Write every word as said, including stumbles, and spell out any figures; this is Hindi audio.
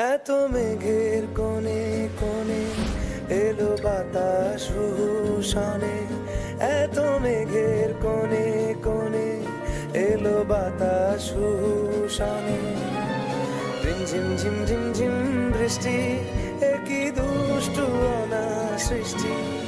है तुम्हें घेर कोने कोने, एलो बाताश शाने, है तुम्हें घेर कोने कोने, एलो बाताश शाने। रिमझिम झिम झिम झिम बृष्टि, एकी दुष्ट अनासृष्टि।